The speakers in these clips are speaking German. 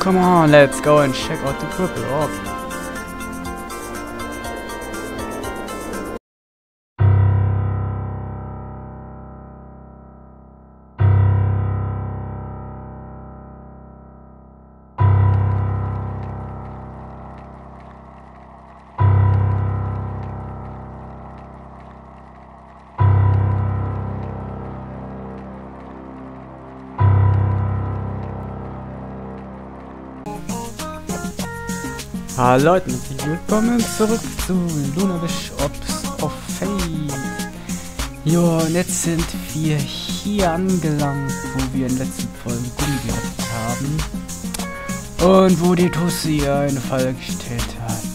Come on, let's go and check out the purple orb. Hallo Leute, willkommen zurück zu Lunar Wish: Orbs of Fate. Jo, und jetzt sind wir hier angelangt, wo wir in den letzten Folgen Kumi gerettet haben. Und wo die Tussi einen Fall gestellt hat.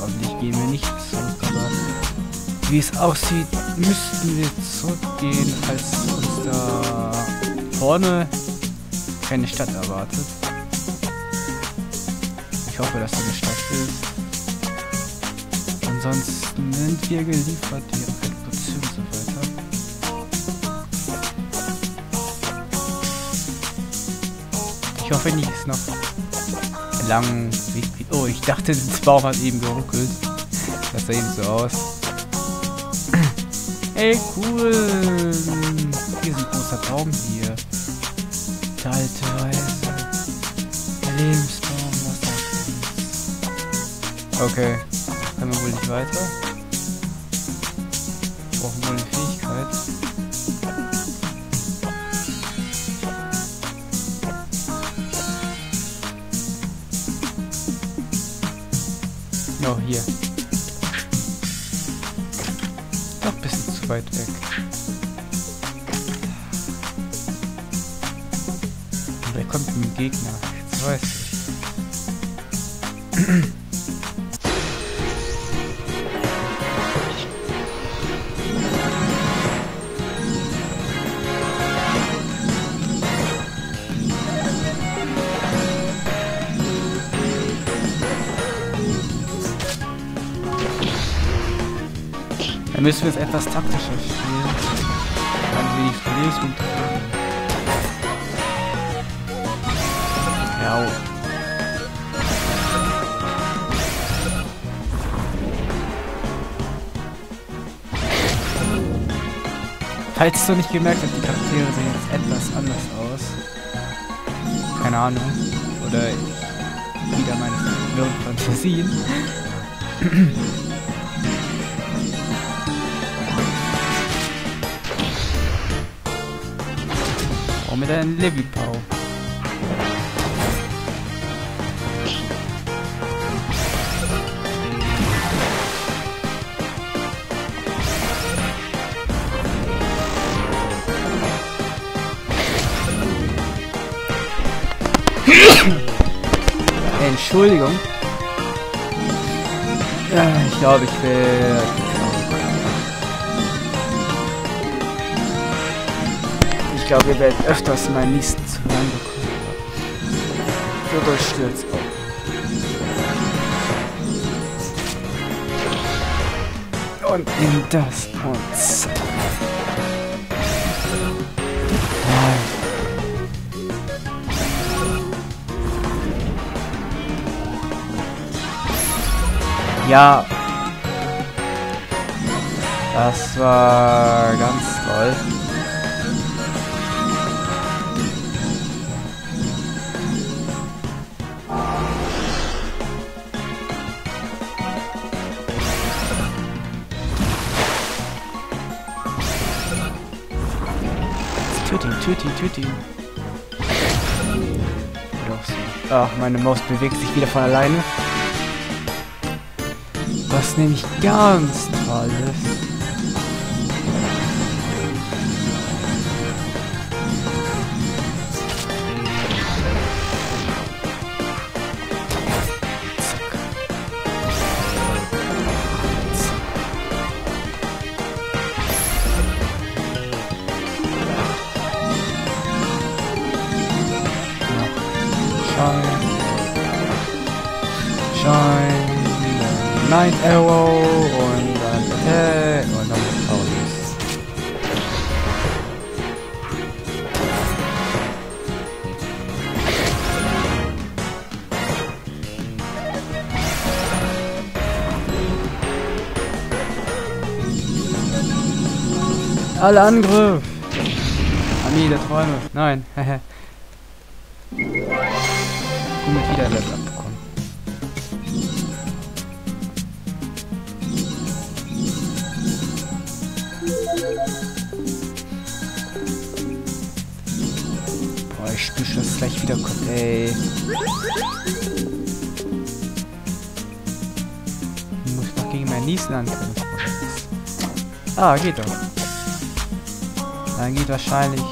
Hoffentlich gehen wir nicht zurück, aber wie es aussieht, müssten wir zurückgehen, falls uns da vorne keine Stadt erwartet. Ich hoffe, dass das eine Stadt ist. Ansonsten sind wir geliefert hier mit Bezug und so weiter. Ich hoffe nicht, ist noch ein langer Weg. Oh, ich dachte, der Baum hat eben geruckelt. Das sah eben so aus. Ey, cool. Hier ist ein großer Baum hier. Der alte Weise. Lebensbaum. Okay, können wir wohl nicht weiter. Wir brauchen wohl eine Fähigkeit. Oh, hier. Noch ein bisschen zu weit weg. Und da kommt ein Gegner, jetzt weiß ich. Müssen wir jetzt etwas taktischer spielen, ein wenig Verlesung treffen. Ja. Falls du nicht gemerkt hast, die Charaktere sehen jetzt etwas anders aus. Keine Ahnung. Oder wieder meine wirren Fantasien. Mit einem Levy-Pow. Entschuldigung. Ich glaube, ich will... Ich glaube, ihr werdet öfters meinen nächsten zu hören bekommen. So durchstürzt auch. Und nimm das und zack. Ja. Das war ganz toll. Tüti. Ach, meine Maus bewegt sich wieder von alleine. Was nämlich ganz toll ist. Shine, Night Arrow und dann Attack und dann Paulus. Alle Angriff! Armee der Träume. Nein. Kumi hat wieder ein Level abbekommen. Boah, ich spüre schon, dass es gleich wiederkommt, ey. Ich muss noch gegen meinen Niesen ankommen. Ah, geht doch. Dann geht wahrscheinlich...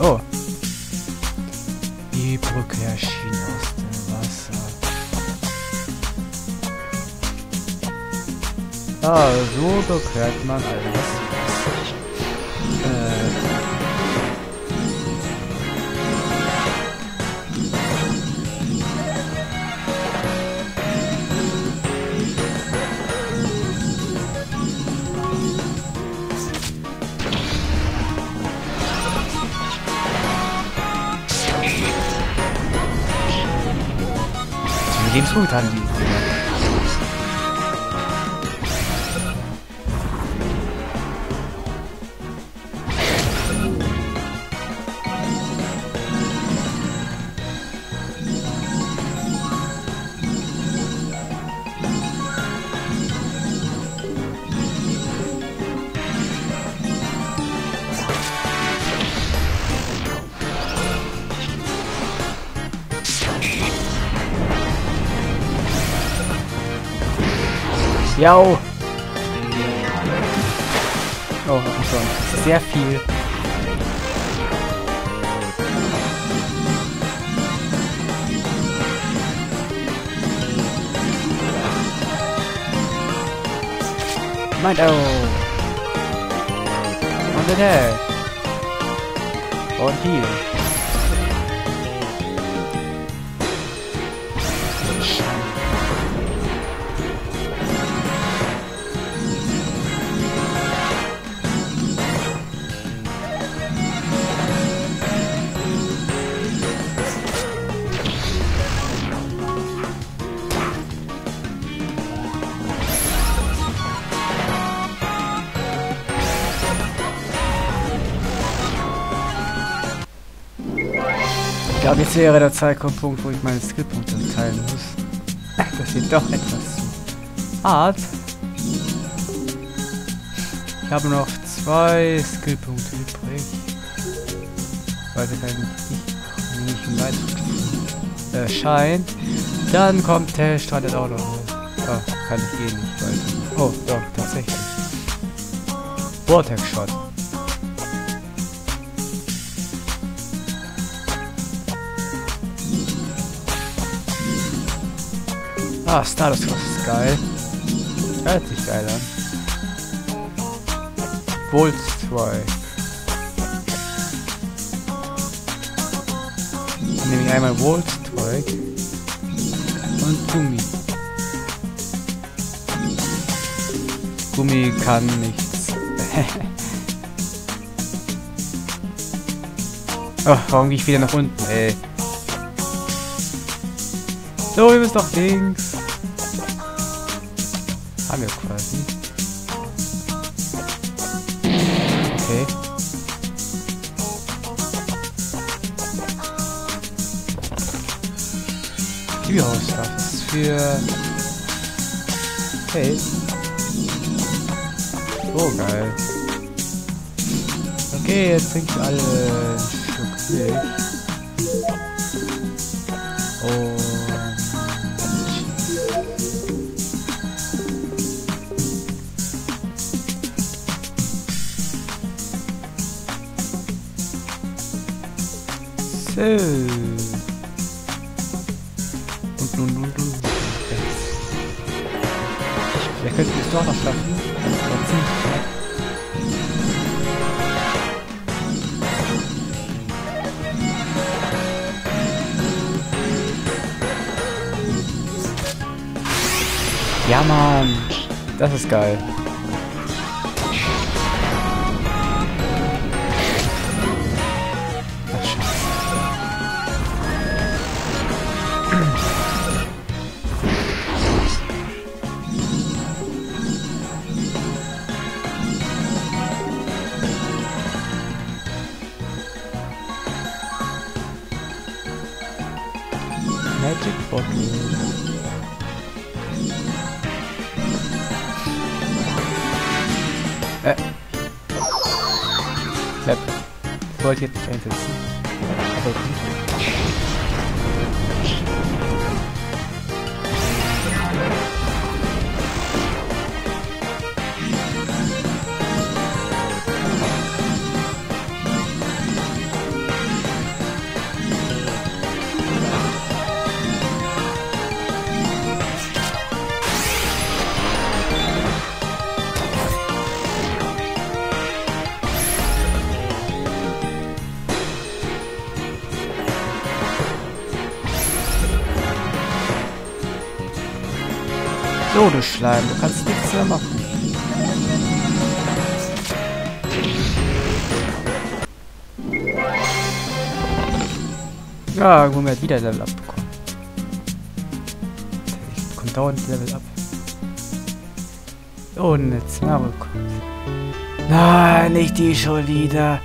Oh. Die Brücke erschien aus dem Wasser. Ah, so bekehrt man alles. Geben's gut an die. Jau! Oh, schon. Sehr viel. Nein, oh! Und der Held. Und hier. Aber jetzt wäre der Zeitpunkt, wo ich meine Skillpunkte teilen muss. Das geht doch etwas zu hart. Ich habe noch 2 Skillpunkte übrig. Weil ich nicht einen weiteren Schein. Dann kommt der Strand auch noch. Ja, kann ich eh nicht weiter. Oh, doch, tatsächlich. Vortex Shot. Ah, Status ist geil. Hört sich geil an. Bolt Strike. Dann nehme ich einmal Bolt Strike und Kumi. Kumi kann nichts. Oh, warum gehe ich wieder nach unten, ey? So, ihr müsst doch links. Haben wir quasi. Okay. Kühlhausstrafe ist für... Hey. Oh, geil. Okay, jetzt trinke ich alle einen Schluck Milch. Und... Und nun. Wer könnte es doch noch schaffen? Ja, Mann. Das ist geil. Magic Bottle. Bleib. Das wollte ich jetzt nicht einsetzen. Aber Schleim, du kannst nichts mehr machen. Ah, Gumi hat wieder Level abbekommen. Ich komme dauernd Level ab. Und jetzt Marvel kommt. Nein, nicht die schon wieder.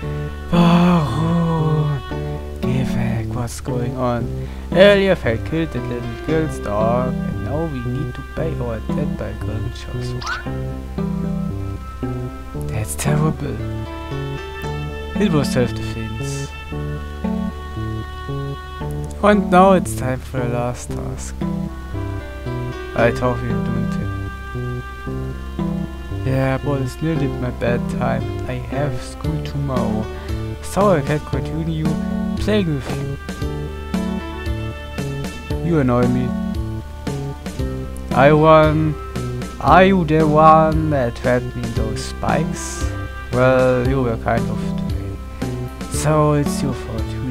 Warum? Geh weg, what's going on? Earlier fell killed the little girl's dog. Now we need to pay our debt by golden shops. That's terrible. It was self-defense. And now it's time for the last task. I thought we were doing it. Yeah, but it's a little bit my bedtime. I have school tomorrow. So I can continue playing with you. You annoy me. I won. Are you the one that fed me those spikes? Well, you were kind of to blame. So it's your fault, really.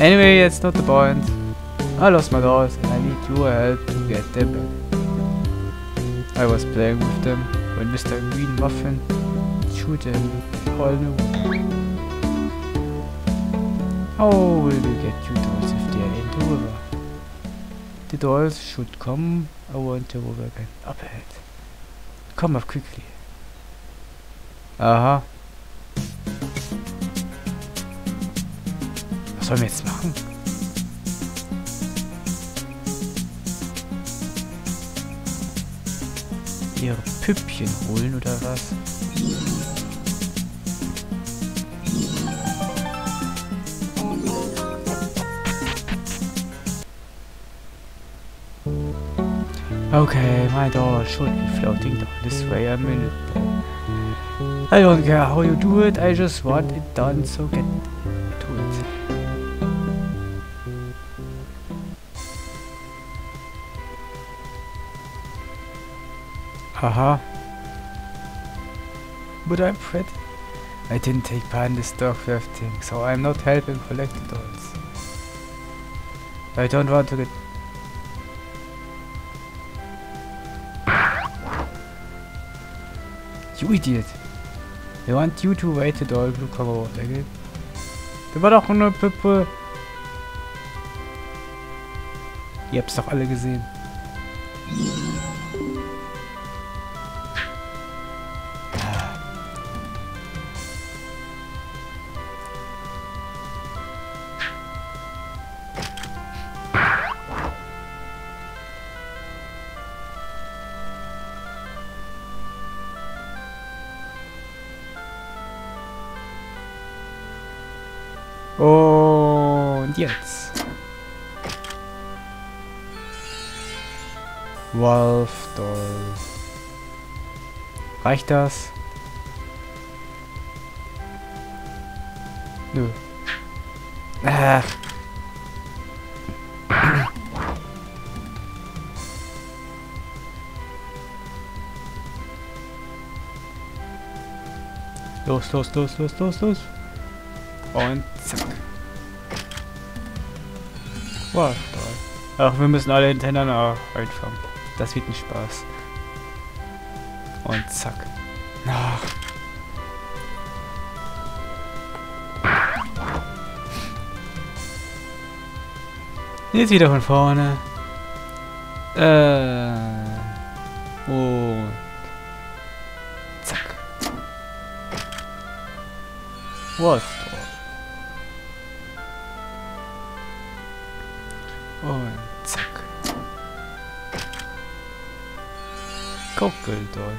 Anyway, it's not the point. I lost my dolls and I need your help to get them back. I was playing with them when Mr. Green Muffin threw them all new. How will we get you dolls? River. The dolls should come. I want the river again. Up ahead. Come up quickly. Aha. Was sollen wir jetzt machen? Ihre Püppchen holen oder was? Okay, my doll should be floating down this way a minute. I don't care how you do it, I just want it done, so get to it. Haha. But I'm pretty. I didn't take part in this dog theft thing, so I'm not helping collect the dolls. I don't want to get... You idiot! They want you to wait the doll blue cover water again. Da war doch eine Pippe! Ihr habt's doch alle gesehen. Und jetzt. Wolf Doll. Reicht das? Nö. Ah. Los, los, los, los, los, los. Und zack. Wow, toll. Ach, wir müssen alle hintereinander einfangen. Das wird ein Spaß. Und zack. Ach. Jetzt wieder von vorne. Und zack. Wow. Und zack. Kokeldol.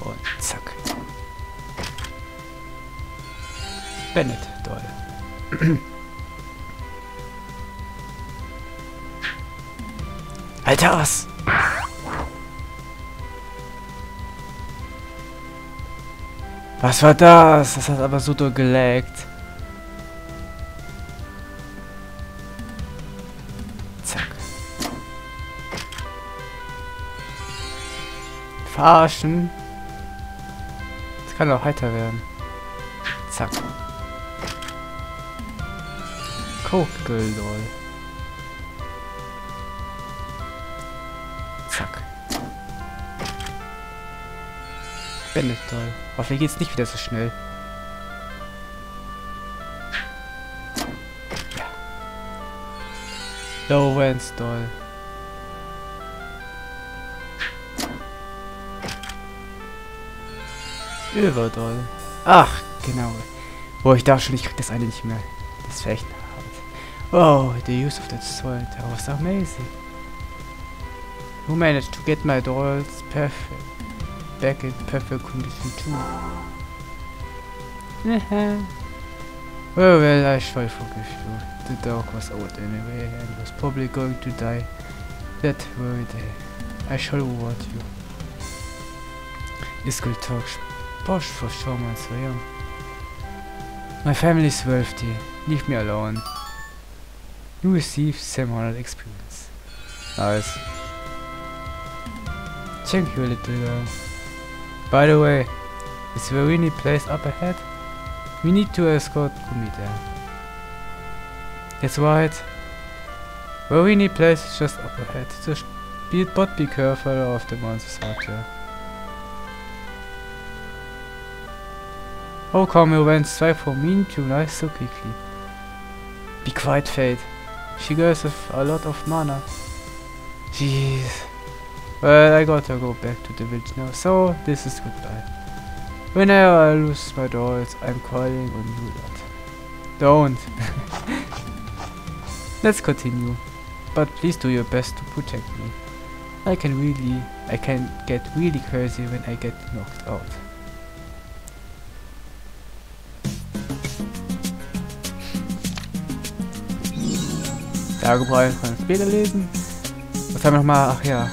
Und zack. Bennett-Doll. Alter, was? Was war das? Das hat aber so durchgelaggt. Zack. Verarschen. Das kann doch heiter werden. Zack. Kokeldol. Zack. Bennettdoll. Hoffentlich geht's nicht wieder so schnell. Ja. Lowensdoll. Überdoll. Ach, genau. Boah, ich dachte schon, ich krieg das eine nicht mehr. Das wäre echt hart. Wow, the use of that sword. That was amazing. Who managed to get my dolls perfect? Back in perfect condition too. Well, well, I shall forgive you. The dog was old anyway and was probably going to die that very day. I shall reward you. This good talk posh for sure, man, so young. My family's wealthy. Leave me alone. You receive 700 experience. Nice. Thank you, little girl. By the way, is Verini place up ahead? We need to escort Kumi there. That's right. Verini place is just up ahead, so but be careful of the monsters out there. Oh, come, you went straight from mean to nice so quickly. Be quiet, Fate. She goes with a lot of mana. Jeez. Well, I gotta go back to the village now, so this is goodbye. Whenever I lose my dolls, I'm calling on you lot. Don't. Let's continue. But please do your best to protect me. I can get really crazy when I get knocked out. Tagebuch kann ich später lesen. Was haben wir nochmal? Ach ja.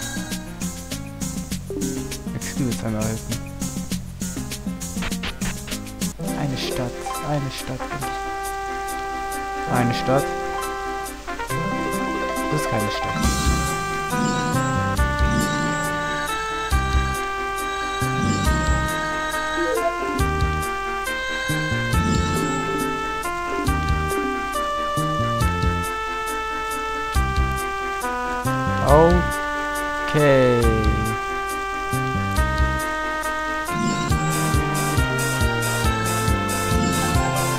Excuse haben wir erhalten. Eine Stadt. Eine Stadt. Eine Stadt. Das ist keine Stadt. Okay.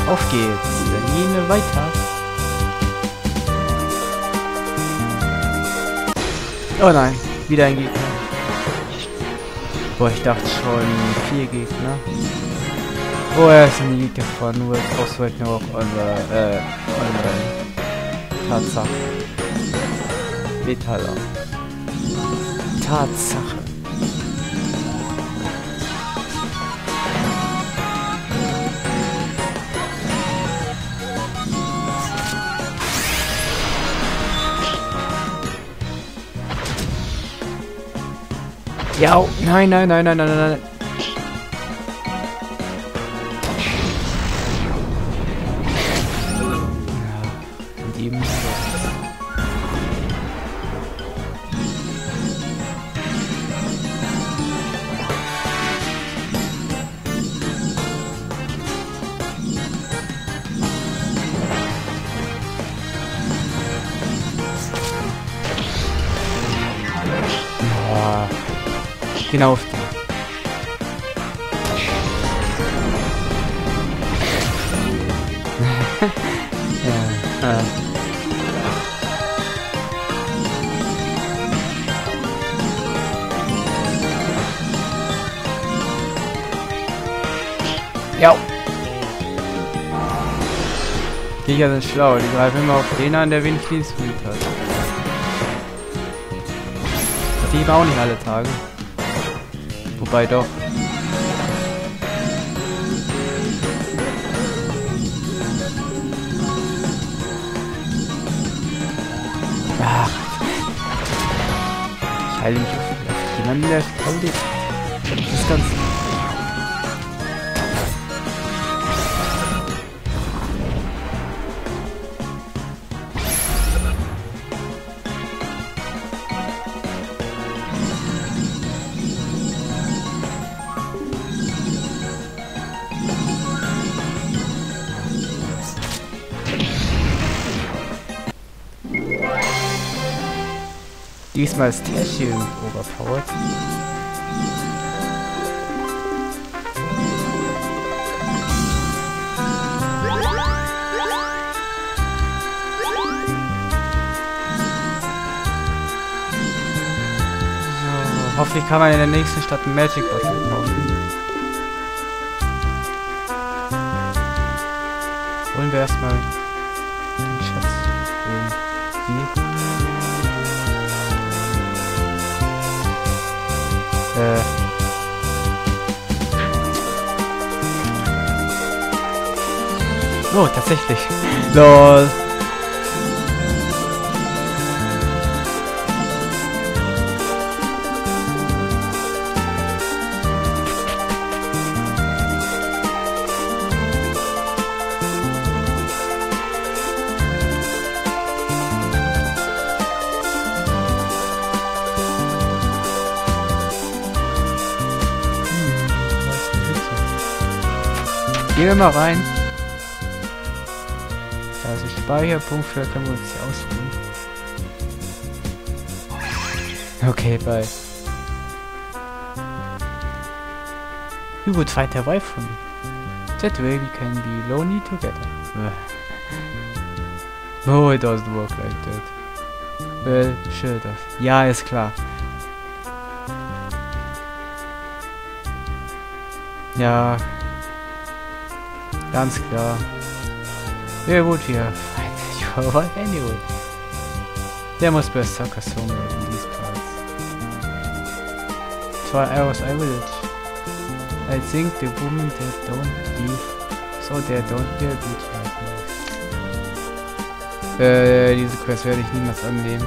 Auf geht's. Dann gehen wir weiter. Oh nein, wieder ein Gegner. Boah, ich dachte schon 4 Gegner. Oh, er ist ein Gegner von World of World Now online. Tatsache. Metaller. Tatsache. Ja, nein, nein, nein, nein, nein, nein. Genau auf den. Ja. Ja. Krieger sind schlau, die greifen immer auf den an, der wenig Lebensmittel hat. Die geben auch nicht alle Tage. Wobei doch. Ach. Ich heile mich auf jemanden, der spaltet. Das ist ganz... Diesmal ist der Schild overpowered. So, hoffentlich kann man in der nächsten Stadt ein Magic Bottle kaufen. Holen wir erstmal den Schatz. Oh, tatsächlich. LOL. Gehen wir mal rein. Da ist ein Speicherpunkt, vielleicht können wir uns hier ausruhen. Okay, bye. You would find a wife for me. That way we can be lonely together. No, it doesn't work like that. Well, sure does. Ja, ist klar. Ja. Ganz klar. Very good, yeah. Find your wife anyway. There must be a sucker somewhere in these parts. So I was a village. I think the women that don't leave, so they don't be a good partner. Diese Quest werde ich niemals annehmen.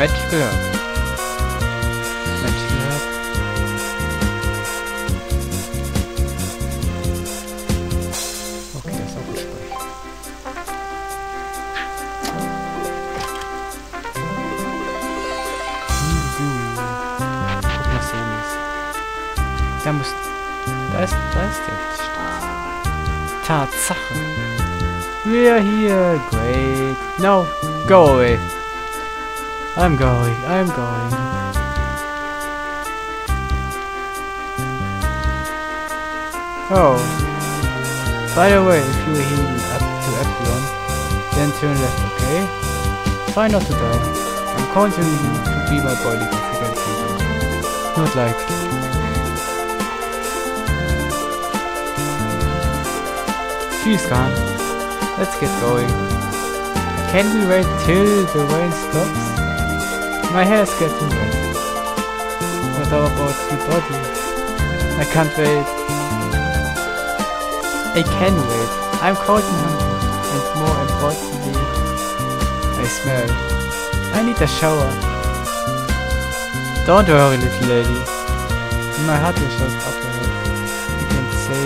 Magic gehört. Magic gehört. Okay, das ist auch gespeichert. Da muss... Da ist der... Tatsache. We're here. Great. No. Go away. I'm going. Oh. By the way, if you heal up to Epilon, then turn left, okay? Try not to die. I'm calling you to be my body to forget people. Not like... She's gone. Let's get going. Can we wait till the rain stops? My hair is getting wet. What about the body? I can't wait. I can wait. I'm cold and hungry. And more importantly, I smell. I need a shower. Don't worry, little lady. My heart is just up ahead. You can say,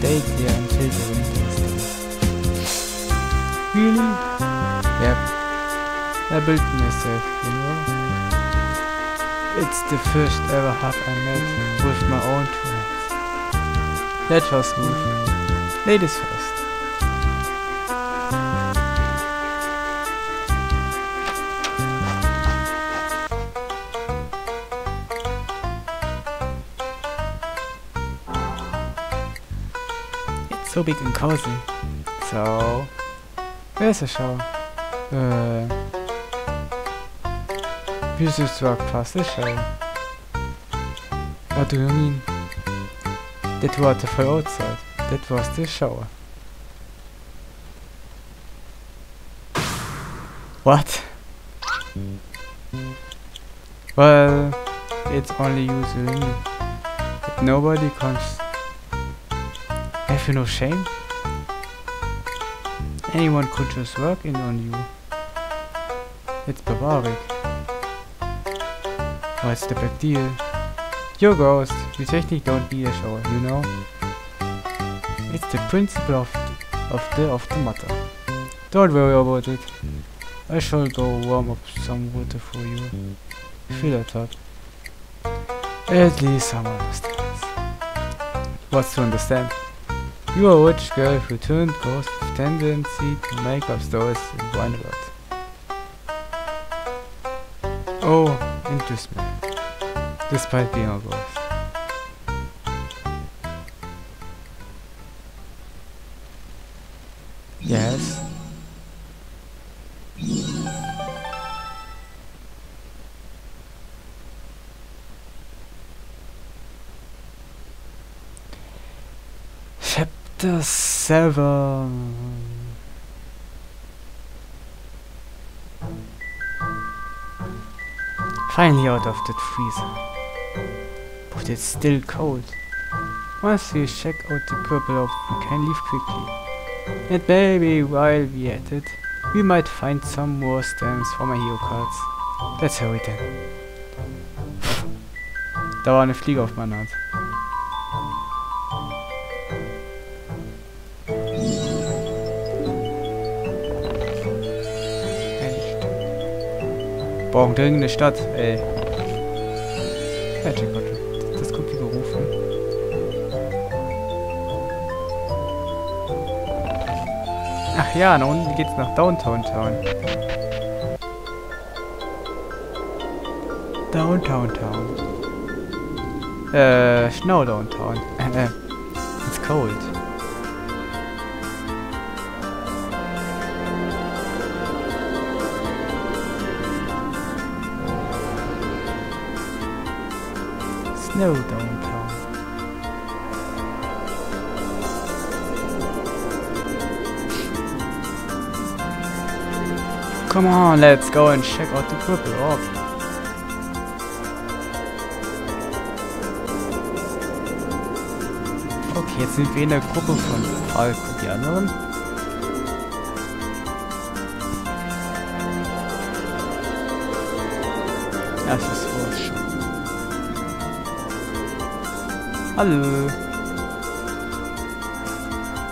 stay here until the winter is done. Really? Yep. I built myself, you know. It's the first ever hut I made with my own two hands. That was smooth. Ladies first. so big and cozy. So, where's the show? We just walk past the show. What do you mean? That waterfall outside. That was the shower. What? Well, it's only usually me. But nobody comes. Have you no shame? Anyone could just walk in on you. It's barbaric. What's the big deal? You're ghost. You technically don't need a shower, you know? It's the principle of the matter. Don't worry about it. I shall go warm up some water for you. Feel it up. At least someone understands. What's to understand? You are a rich girl who turned ghost with tendency to make up stories in one word. Oh, interesting. Despite being a ghost. Yes. Chapter 7. Finally out of that freezer. But it's still cold. Once we check out the purple orb, we can leave quickly. And maybe while we at it, we might find some more stamps for my Hero Cards. Let's hurry then. Da war eine Fliege auf meiner Hand. Brauchen dringend eine Stadt, ey. Magic Bottle. Das kommt wie gerufen. Ach ja, nach unten geht's nach Downtown. Downtown. Snowdowntown. It's cold. Snowdowntown. Come on, let's go and check out the purple orb. Okay, jetzt sind wir in der Gruppe von Falk und die anderen. Das ist wohl schon. Hallo.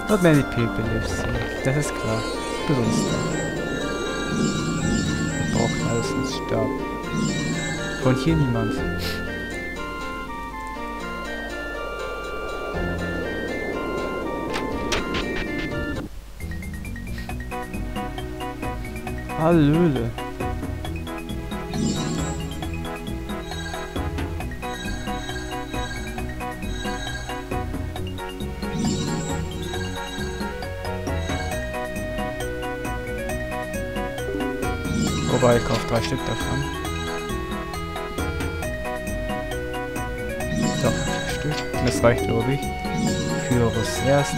Not many people lives here. Das ist klar. Bewusst. Wir brauchen alles in Stab. Von hier niemand. Hallöle. Wobei, ich kaufe 3 Stück davon. Doch, 4 Stück. Das reicht, glaube ich. Für das erste.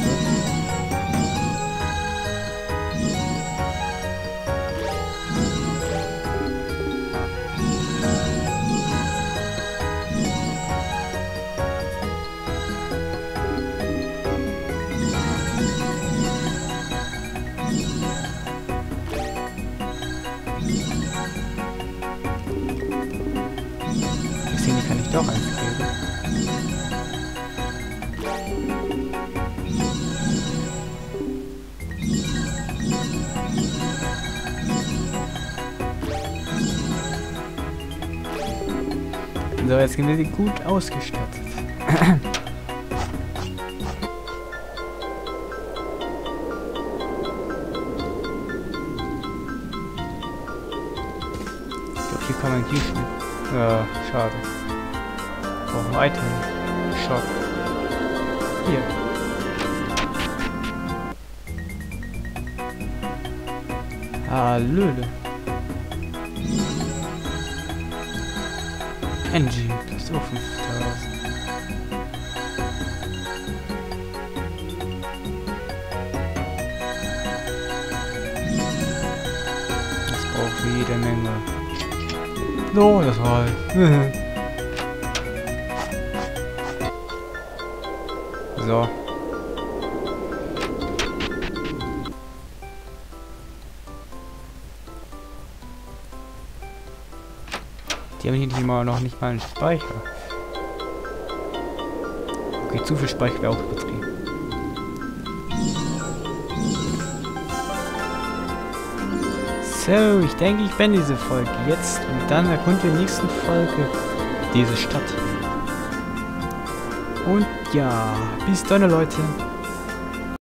So, jetzt sind wir gut ausgestattet. Ich glaube, hier kann man hier stehen. Ja, schade. Brauchen wir Item. Shop. Hier. Hallöle. Angie, das ist auch 5000. Das braucht jede Menge. So, das war's. So. Die haben hier noch nicht mal einen Speicher. Okay, zu viel Speicher wäre auch übertrieben. So, ich denke, ich beende diese Folge jetzt und dann erkunden wir in der nächsten Folge diese Stadt. Und ja, bis dann, Leute.